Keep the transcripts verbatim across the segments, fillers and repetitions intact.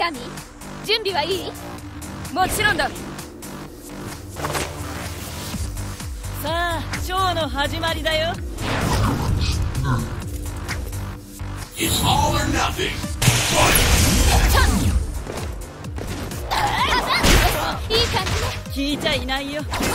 キャミー、準備はいい？もちろんだ。さあ、ショーの始まりだよ。It's all or nothing. Fight. いい感じね。聞いちゃいないよ。オーケー。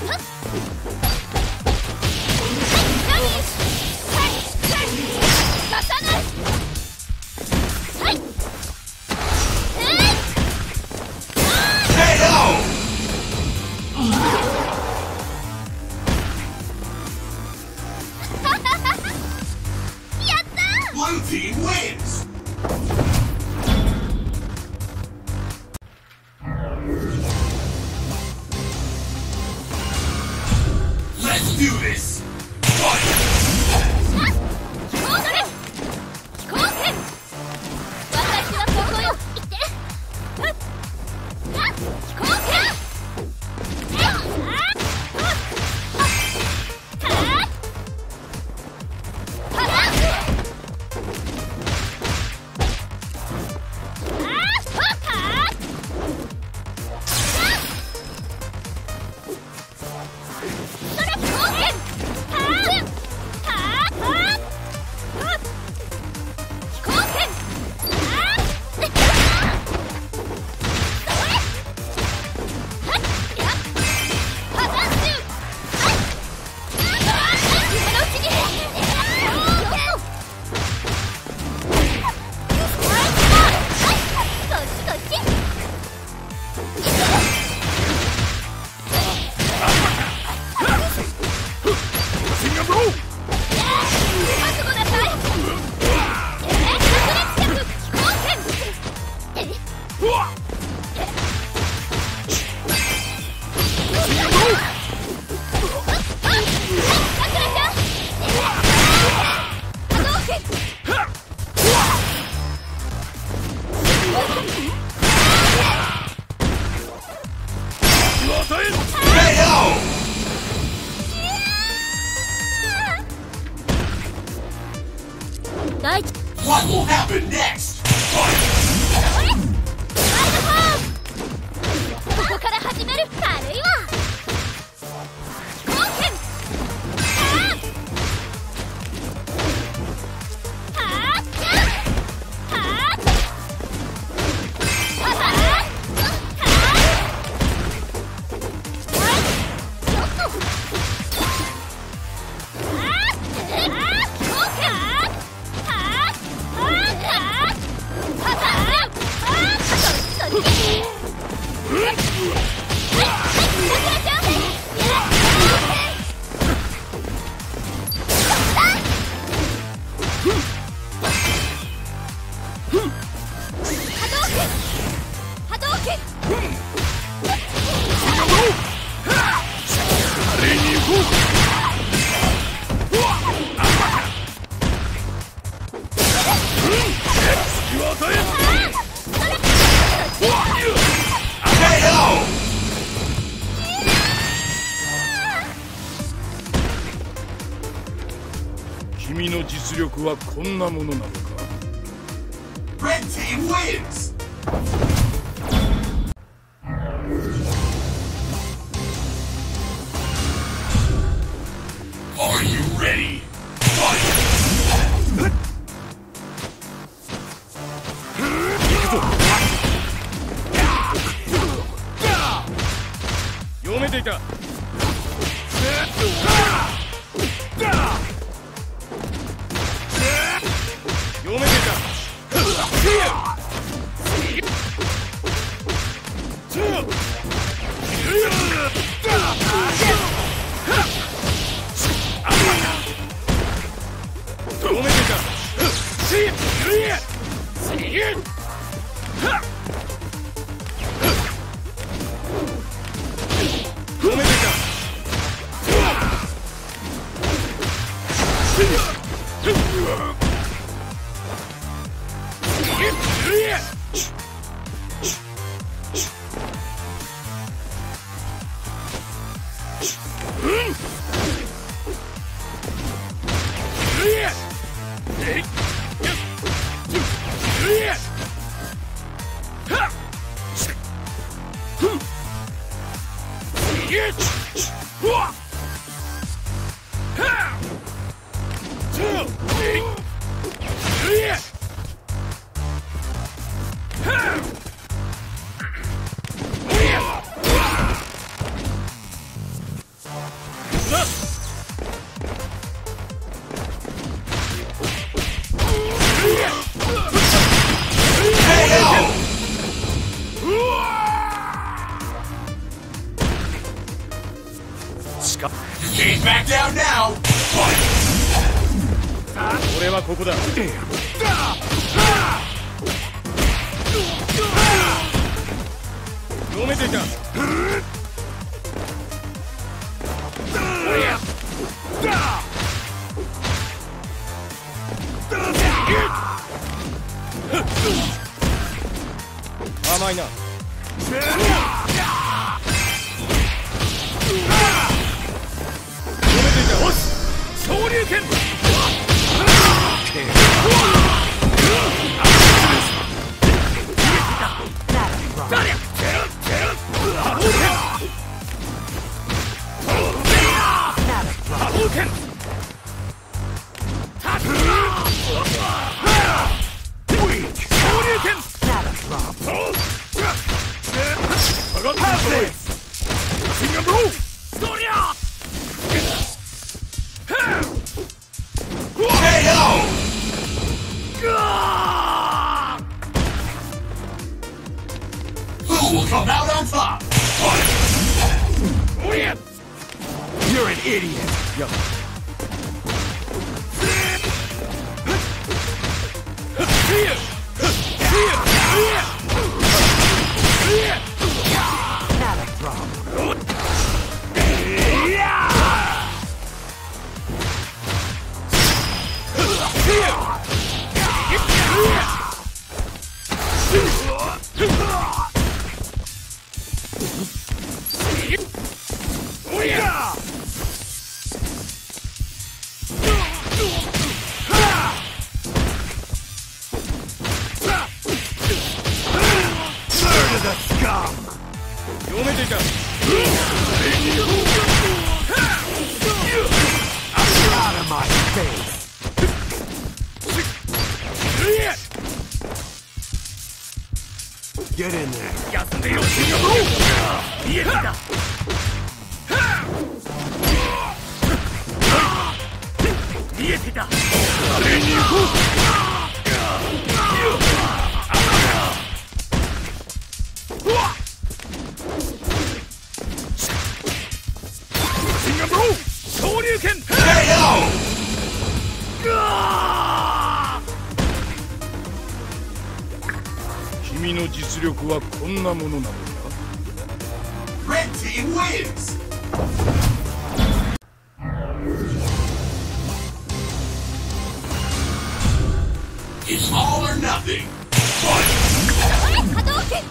Huh? Let's do this! Fight! What will happen next? Fight!君の実力はこんなものなのか。Red Team wins! Are you ready? Fight! 読めていた。俺はここだ。読めていた。甘いな。You're an idiot. Yo. Not a problem. Get in there.君の実力はこんなものなのだ。Red Team wins! It's all or nothing! Yeah!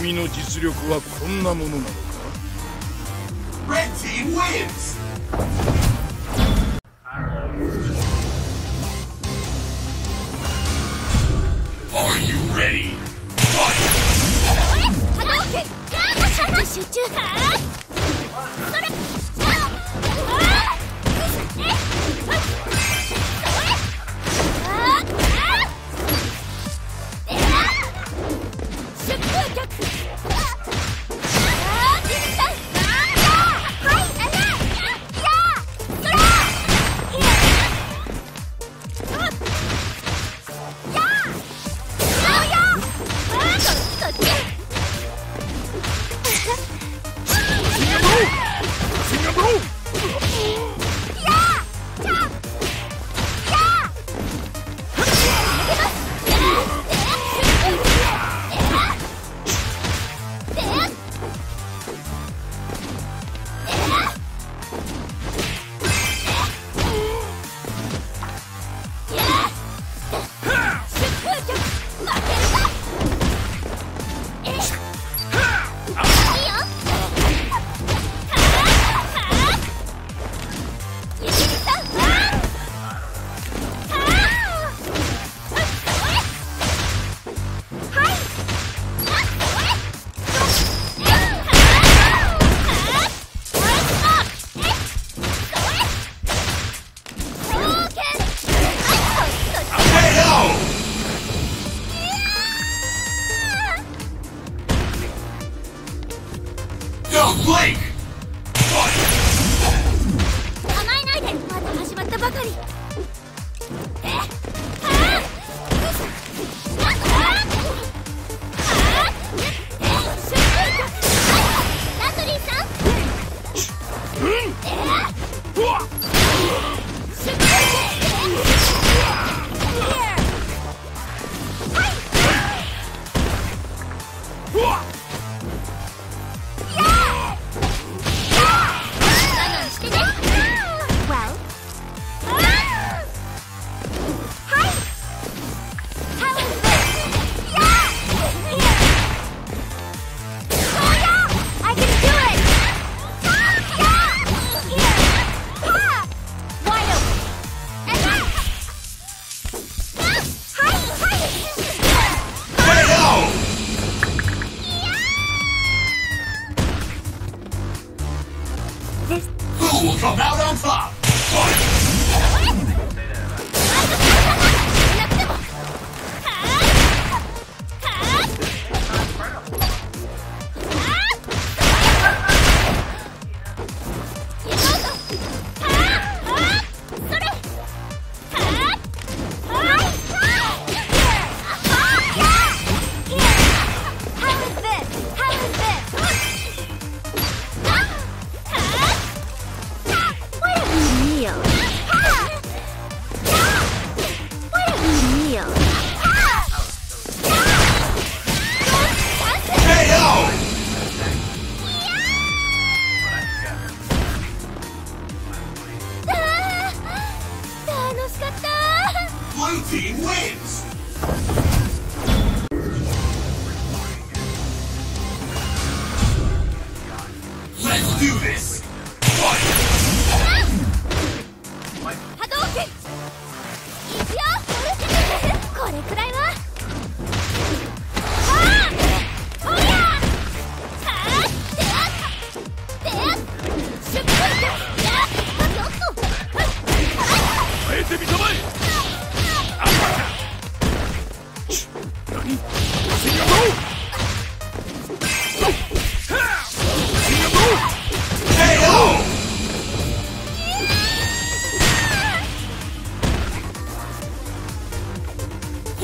君の実力はこんなものなのか。Red Team wins! Hey,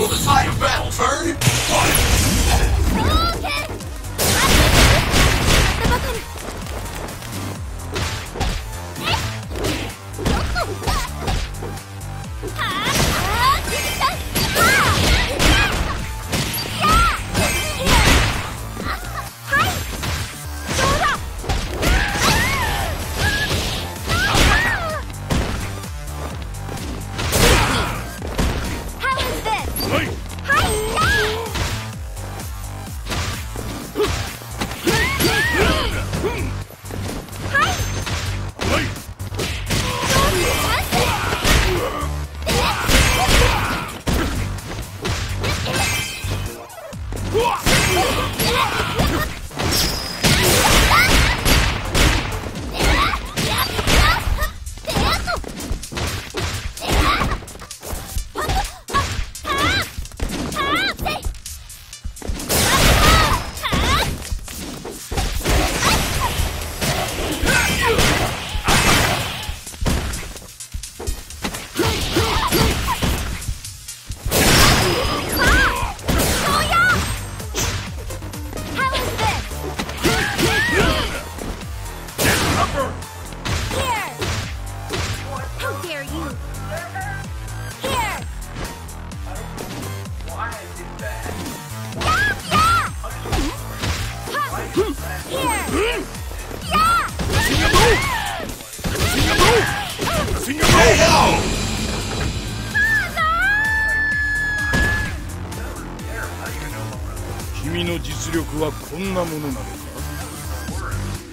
Will the tide of battle turn? Fight! Okay.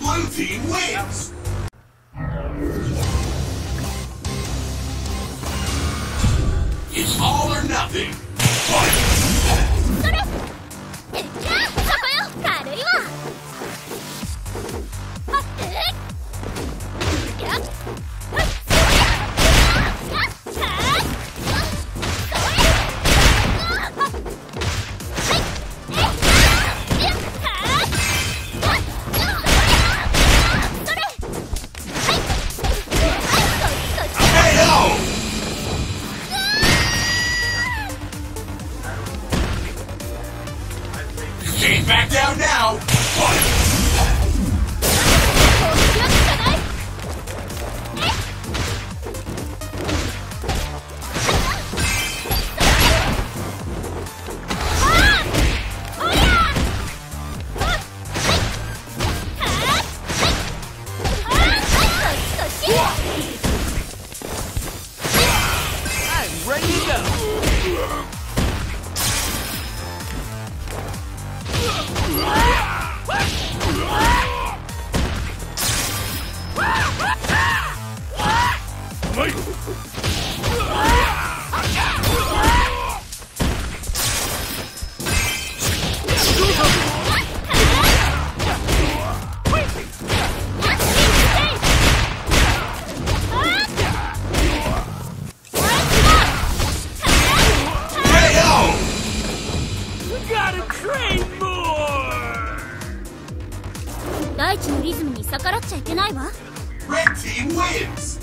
Blue team wins! It's all or nothing! Red team wins!